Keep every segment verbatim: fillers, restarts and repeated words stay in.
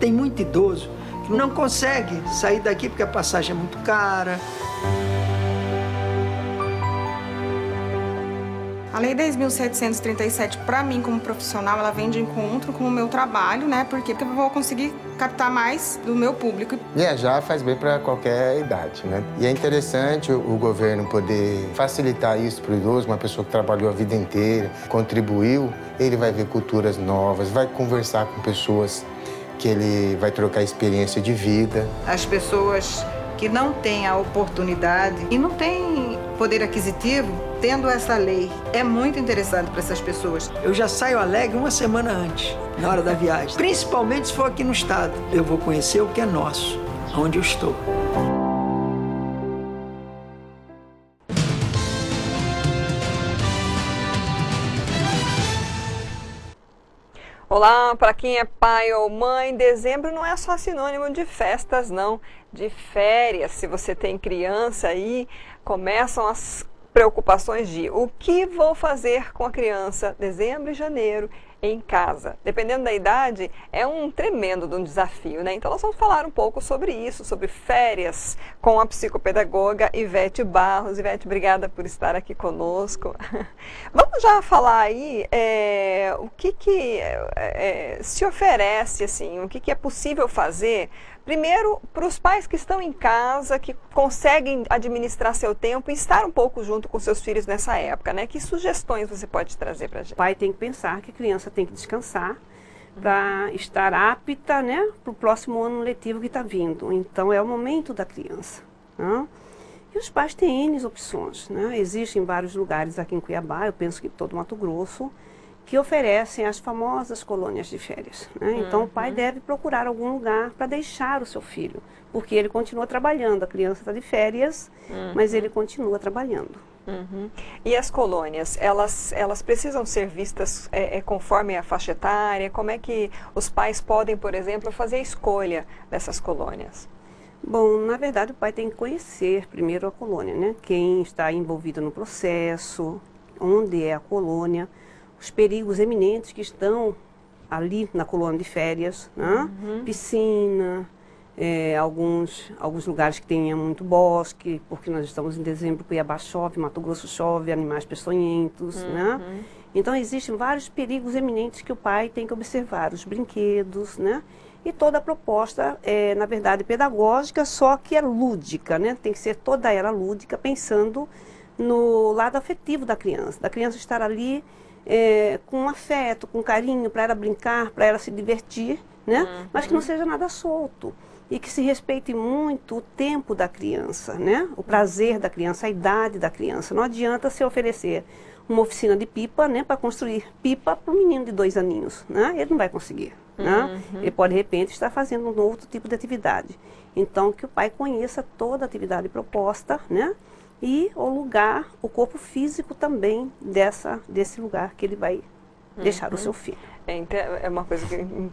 Tem muito idoso que não consegue sair daqui porque a passagem é muito cara. A Lei dez mil setecentos e trinta e sete, para mim, como profissional, ela vem de encontro com o meu trabalho, né? Porque eu vou conseguir captar mais do meu público. Viajar faz bem para qualquer idade, né? E é interessante o governo poder facilitar isso para o idoso, uma pessoa que trabalhou a vida inteira, contribuiu, ele vai ver culturas novas, vai conversar com pessoas que ele vai trocar experiência de vida. As pessoas que não têm a oportunidade e não têm poder aquisitivo, tendo essa lei, é muito interessante para essas pessoas. Eu já saio alegre uma semana antes, na hora da viagem. Principalmente se for aqui no estado. Eu vou conhecer o que é nosso, onde eu estou. Olá, para quem é pai ou mãe, dezembro não é só sinônimo de festas, não, de férias. Se você tem criança aí, começam as preocupações de o que vou fazer com a criança dezembro e janeiro em casa. Dependendo da idade, é um tremendo de um desafio, né? Então nós vamos falar um pouco sobre isso, sobre férias, com a psicopedagoga Ivete Barros. Ivete, obrigada por estar aqui conosco. Vamos já falar aí é, o que, que é, se oferece, assim, o que, que é possível fazer, primeiro, para os pais que estão em casa, que conseguem administrar seu tempo e estar um pouco junto com seus filhos nessa época, né? Que sugestões você pode trazer para a gente? O pai tem que pensar que a criança tem que descansar para estar apta, né, para o próximo ano letivo que está vindo. Então, é o momento da criança, né? E os pais têm N opções, né? Existem vários lugares aqui em Cuiabá, eu penso que todo Mato Grosso, que oferecem as famosas colônias de férias, né? Então, uhum. O pai deve procurar algum lugar para deixar o seu filho, porque ele continua trabalhando. A criança está de férias, uhum. Mas ele continua trabalhando. Uhum. E as colônias, elas, elas precisam ser vistas é, é, conforme a faixa etária? Como é que os pais podem, por exemplo, fazer a escolha dessas colônias? Bom, na verdade, o pai tem que conhecer primeiro a colônia, né? Quem está envolvido no processo, onde é a colônia, os perigos eminentes que estão ali na colônia de férias, né? Uhum. Piscina, é, alguns, alguns lugares que tenham muito bosque, porque nós estamos em dezembro, Cuiabá chove, Mato Grosso chove, animais peçonhentos, uhum. Né? Então, existem vários perigos eminentes que o pai tem que observar, os brinquedos, né? E toda a proposta é, na verdade, pedagógica, só que é lúdica, né? Tem que ser toda ela lúdica, pensando no lado afetivo da criança, da criança estar ali É, com afeto, com carinho, para ela brincar, para ela se divertir, né? Uhum. Mas que não seja nada solto e que se respeite muito o tempo da criança, né? O prazer da criança, a idade da criança. Não adianta se oferecer uma oficina de pipa, né? Para construir pipa para um menino de dois aninhos, né? Ele não vai conseguir, uhum. Né? Ele pode, de repente, estar fazendo um outro tipo de atividade. Então, que o pai conheça toda a atividade proposta, né? E o lugar, o corpo físico também dessa, desse lugar que ele vai deixar uhum. O seu filho. É uma coisa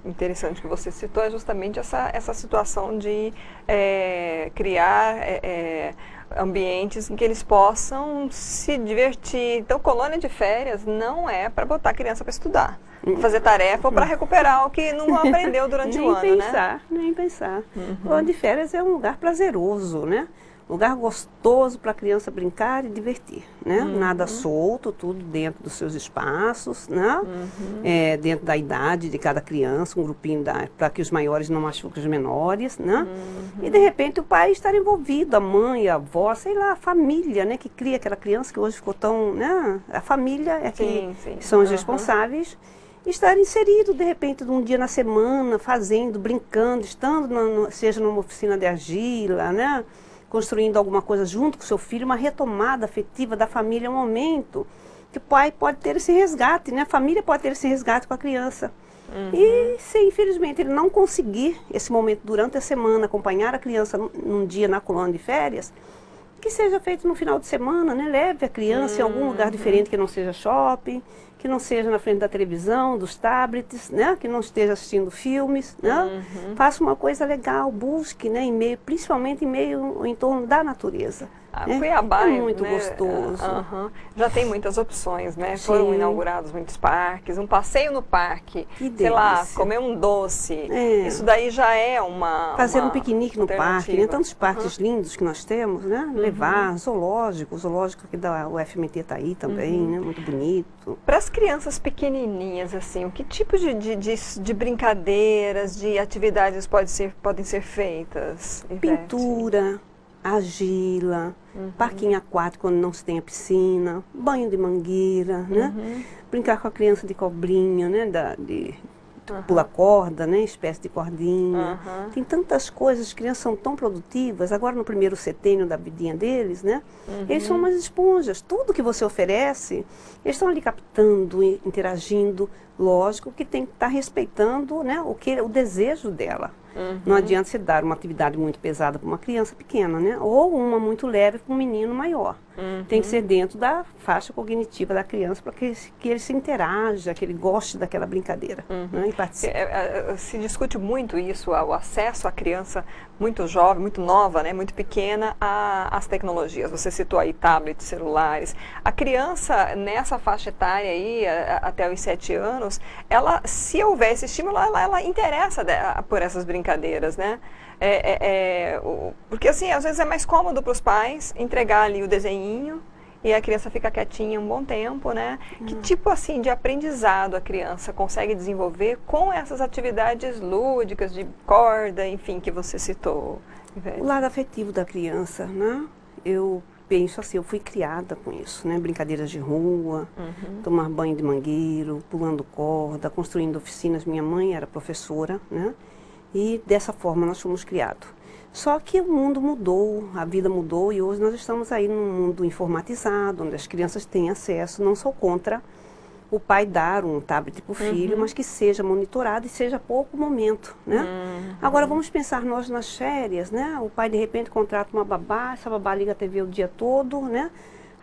interessante que você citou, é justamente essa, essa situação de é, criar é, é, ambientes em que eles possam se divertir. Então, colônia de férias não é para botar a criança para estudar, fazer tarefa ou para recuperar o que não aprendeu durante o ano, né? Nem pensar, nem pensar. Uhum. Colônia de férias é um lugar prazeroso, né? Lugar gostoso para a criança brincar e divertir, né? Uhum. Nada solto, tudo dentro dos seus espaços, né? Uhum. É, dentro da idade de cada criança, um grupinho para que os maiores não machuquem os menores, né? Uhum. E de repente o pai estar envolvido, a mãe, a avó, sei lá, a família, né? Que cria aquela criança que hoje ficou tão, né? A família é que sim, sim. São os uhum. responsáveis. Estar inserido, de repente, um dia na semana, fazendo, brincando, estando, no, seja numa oficina de argila, né? Construindo alguma coisa junto com seu filho, uma retomada afetiva da família, um momento que o pai pode ter esse resgate, né? A família pode ter esse resgate com a criança. Uhum. E se, infelizmente, ele não conseguir esse momento durante a semana, acompanhar a criança num, num dia na colônia de férias, que seja feito no final de semana, né? Leve a criança uhum. em algum lugar diferente que não seja shopping, que não seja na frente da televisão, dos tablets, né? Que não esteja assistindo filmes, né? Uhum. Faça uma coisa legal, busque, né? Em meio, principalmente em meio, em torno da natureza. A é, Cuiabá é muito, né, gostoso. Uhum. Já tem muitas opções, né? Sim. Foram inaugurados muitos parques, um passeio no parque, que sei delícia. lá, comer um doce. É. Isso daí já é uma... Fazer uma um piquenique no parque, né? Tantos parques uhum. lindos que nós temos, né? Uhum. Levar, zoológico, o zoológico aqui da U F M T está aí também, uhum. né? Muito bonito. Para as crianças pequenininhas, assim, o que tipo de, de, de, de brincadeiras, de atividades pode ser, podem ser feitas? Pintura, argila, uhum. parquinho aquático quando não se tem a piscina, banho de mangueira, uhum. né? Brincar com a criança de cobrinha, né? Da, de, de uhum. pula corda, né? Espécie de cordinha. Uhum. Tem tantas coisas, as crianças são tão produtivas. Agora no primeiro setênio da vidinha deles, né? Uhum. Eles são umas esponjas. Tudo que você oferece, eles estão ali captando, interagindo. Lógico que tem que estar tá respeitando, né, o, que, o desejo dela. Uhum. Não adianta você dar uma atividade muito pesada para uma criança pequena, né? Ou uma muito leve para um menino maior. Uhum. Tem que ser dentro da faixa cognitiva da criança para que, que ele se interaja, que ele goste daquela brincadeira. Uhum. Né, e participe. Se discute muito isso, o acesso à criança muito jovem, muito nova, né, muito pequena, às tecnologias. Você citou aí tablets, celulares. A criança nessa faixa etária aí, até os sete anos, ela, se houver esse estímulo, ela, ela interessa por essas brincadeiras. brincadeiras, né? É, é, é, o, porque assim, às vezes é mais cômodo para os pais entregar ali o desenhinho e a criança fica quietinha um bom tempo, né? Hum. Que tipo assim de aprendizado a criança consegue desenvolver com essas atividades lúdicas, de corda, enfim, que você citou, Ivete? O lado afetivo da criança, né? Eu penso assim, eu fui criada com isso, né? Brincadeiras de rua, uhum. tomar banho de mangueiro, pulando corda, construindo oficinas. Minha mãe era professora, né? E dessa forma nós fomos criados. Só que o mundo mudou, a vida mudou e hoje nós estamos aí num mundo informatizado, onde as crianças têm acesso. Não sou contra o pai dar um tablet para o filho, uhum. mas que seja monitorado e seja pouco momento, né? Uhum. Agora vamos pensar nós nas férias, né? O pai de repente contrata uma babá, essa babá liga a T V o dia todo, né?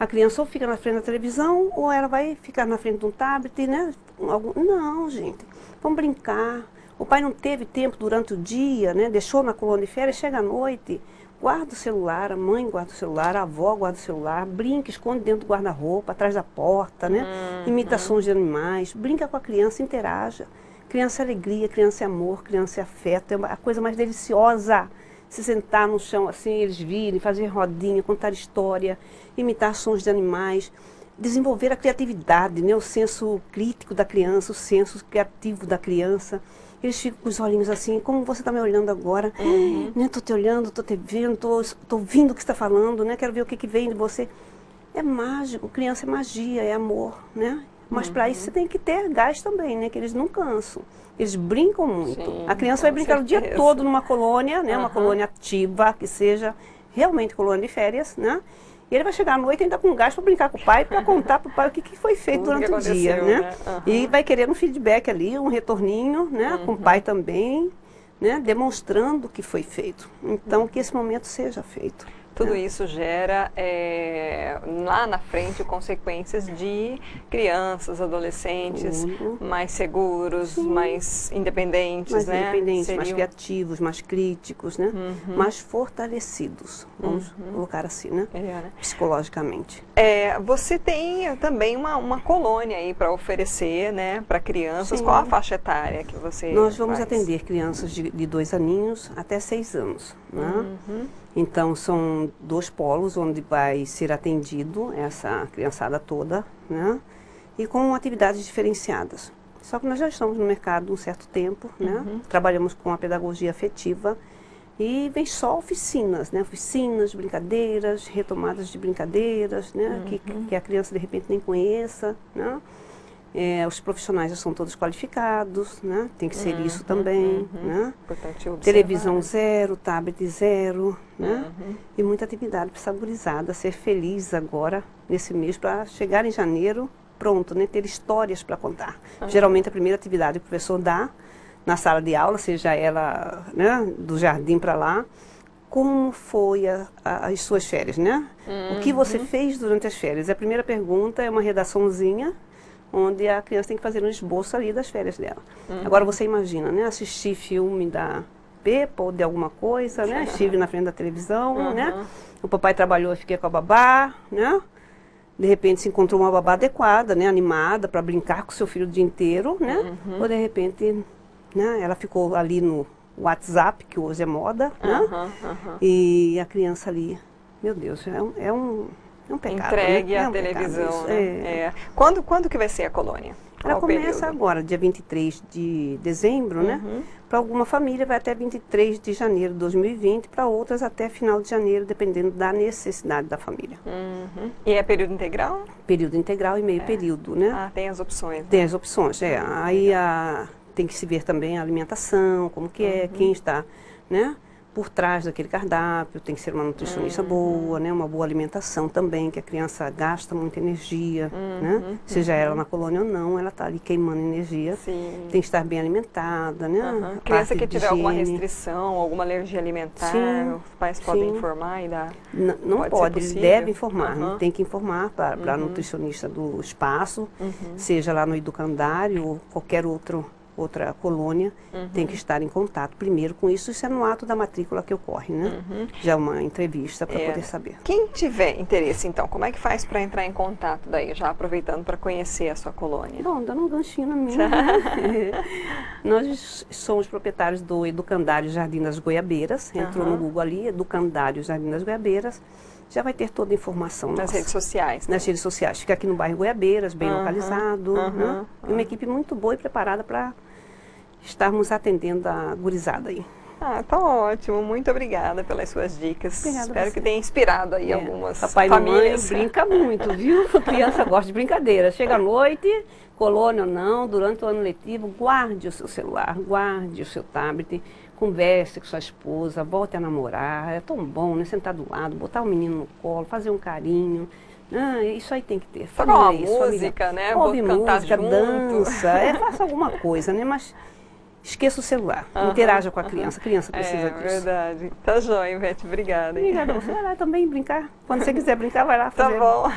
A criança ou fica na frente da televisão ou ela vai ficar na frente de um tablet, né? Não, gente, vamos brincar. O pai não teve tempo durante o dia, né? Deixou na colônia de férias, chega à noite, guarda o celular, a mãe guarda o celular, a avó guarda o celular, brinca, esconde dentro do guarda-roupa, atrás da porta, né? Uhum. Imitações de animais, brinca com a criança, interaja. Criança é alegria, criança é amor, criança é afeto, é a coisa mais deliciosa. Se sentar no chão assim, eles virem, fazer rodinha, contar história, imitar sons de animais. Desenvolver a criatividade, né? O senso crítico da criança, o senso criativo da criança. Eles ficam com os olhinhos assim, como você está me olhando agora, uhum. né? Estou te olhando, estou te vendo, estou ouvindo o que você está falando, né? Quero ver o que, que vem de você. É mágico, criança é magia, é amor, né? Mas uhum. para isso você tem que ter gás também, né? Que eles não cansam, eles brincam muito. Sim, a criança vai brincar certeza. o dia todo numa colônia, né? Uhum. Uma colônia ativa, que seja realmente colônia de férias, né? E ele vai chegar à noite ainda com gás para brincar com o pai, para contar para o pai o que, que foi feito Tudo durante o dia, né? né? Uhum. E vai querer um feedback ali, um retorninho, né? Uhum. Com o pai também, né? Demonstrando o que foi feito. Então, uhum. que esse momento seja feito. Tudo isso gera, é, lá na frente, consequências de crianças, adolescentes, uhum. mais seguros, Sim. mais independentes, mais né? independentes, Seriam... mais criativos, mais críticos, né? Uhum. Mais fortalecidos, vamos uhum. colocar assim, né? É, né? Psicologicamente. É, você tem também uma, uma colônia aí para oferecer, né? Para crianças. Sim. Qual a faixa etária que você Nós vamos faz? atender crianças de, de dois aninhos até seis anos, né? Uhum. Então, são dois polos onde vai ser atendido essa criançada toda, né? E com atividades diferenciadas. Só que nós já estamos no mercado um certo tempo, né? Uhum. Trabalhamos com a pedagogia afetiva e vem só oficinas, né? Oficinas, brincadeiras, retomadas de brincadeiras, né? Uhum. Que, que a criança, de repente, nem conheça, né? É, os profissionais já são todos qualificados, né? Tem que ser uhum, isso também, uhum. né? Importante observar. Televisão zero, tablet zero, né? Uhum. E muita atividade para essa gurizada ser feliz agora, nesse mês, para chegar em janeiro pronto, né? Ter histórias para contar. Uhum. Geralmente a primeira atividade que o professor dá na sala de aula, seja ela, né? Do jardim para lá, como foi a, a, as suas férias, né? Uhum. O que você fez durante as férias? A primeira pergunta é uma redaçãozinha, onde a criança tem que fazer um esboço ali das férias dela. Uhum. Agora você imagina, né? Assistir filme da Peppa ou de alguma coisa, né? Estive na frente da televisão, uhum. né? O papai trabalhou, eu fiquei com a babá, né? De repente se encontrou uma babá adequada, né? Animada, para brincar com o seu filho o dia inteiro, né? Uhum. Ou de repente, né? Ela ficou ali no WhatsApp, que hoje é moda, uhum, né? Uhum. E a criança ali, meu Deus, é um... É um É um pecado, entregue né? à é um televisão, né? é. É. Quando, quando que vai ser a colônia? Qual Ela começa período? Agora, dia vinte e três de dezembro, uhum. né? Para alguma família vai até vinte e três de janeiro de dois mil e vinte, para outras até final de janeiro, dependendo da necessidade da família. Uhum. E é período integral? Período integral e meio é. período, né? Ah, tem as opções. Né? Tem as opções, é. Aí a, tem que se ver também a alimentação, como que é, uhum. quem está, né? Por trás daquele cardápio, tem que ser uma nutricionista uhum. boa, né? Uma boa alimentação também, que a criança gasta muita energia, uhum. né? Seja uhum. ela na colônia ou não, ela está ali queimando energia. Sim. Tem que estar bem alimentada, né? Uhum. Criança que tiver higiene. Alguma restrição, alguma alergia alimentar, sim. os pais sim. podem informar e dar... Não, não pode, pode eles devem informar, uhum. né? Tem que informar para uhum. a nutricionista do espaço, uhum. seja lá no Educandário ou qualquer outro... outra colônia, uhum. tem que estar em contato primeiro com isso, isso é no ato da matrícula que ocorre, né? Uhum. Já uma entrevista para é. poder saber. Quem tiver interesse, então, como é que faz para entrar em contato daí, já aproveitando para conhecer a sua colônia? Bom, dando um ganchinho na minha. é. Nós somos proprietários do Educandário Jardim das Goiabeiras, entrou uhum. no Google ali, Educandário Jardim das Goiabeiras, já vai ter toda a informação. Nas nossa. redes sociais. Né? Nas redes sociais. Fica aqui no bairro Goiabeiras, bem uhum, localizado. Uhum, né? uhum. E uma equipe muito boa e preparada para estarmos atendendo a gurizada aí. Ah, tá ótimo. Muito obrigada pelas suas dicas. Obrigada. Espero que tenha inspirado aí é. algumas Papai famílias. Papai e mamãe brinca muito, viu? A criança gosta de brincadeira. Chega à noite, colônia ou não, durante o ano letivo, guarde o seu celular, guarde o seu tablet, converse com sua esposa, volte a namorar, é tão bom, né? Sentar do lado, botar o menino no colo, fazer um carinho. Ah, isso aí tem que ter. Família, uma isso, música, família. Né? Ouve música, cantar dança, é, faça alguma coisa, né? Mas esqueça o celular, uhum, interaja com a criança, a criança precisa é, disso. É verdade. Tá joia, Ivete, obrigada. Hein? Obrigada, você vai lá também brincar, quando você quiser brincar, vai lá fazer tá bom.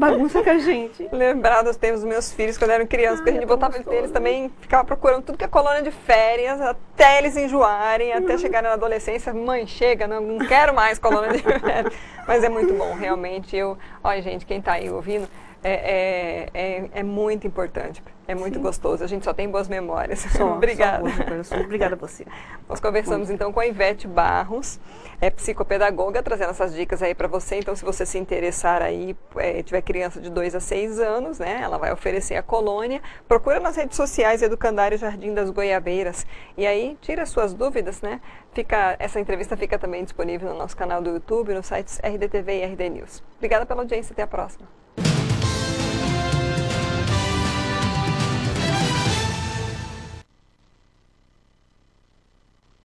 bagunça com a gente. Lembrar dos tempos dos meus filhos, quando eram crianças, ah, que a gente botava gostoso. Eles também, ficava procurando tudo que é colônia de férias, até eles enjoarem, até uhum. chegarem na adolescência, mãe, chega, não, não quero mais colônia de férias. Mas é muito bom, realmente, eu, olha gente, quem tá aí ouvindo, É, é, é, é muito importante, é muito Sim. gostoso, a gente só tem boas memórias. Só, obrigada. Só hoje, obrigada a você. Nós conversamos muito. Então com a Ivete Barros, é psicopedagoga, trazendo essas dicas aí para você. Então se você se interessar aí, é, tiver criança de dois a seis anos, né, ela vai oferecer a colônia. Procura nas redes sociais Educandário Jardim das Goiabeiras e aí tira suas dúvidas, né? Fica, essa entrevista fica também disponível no nosso canal do YouTube, no site R D T V e R D News. Obrigada pela audiência, até a próxima.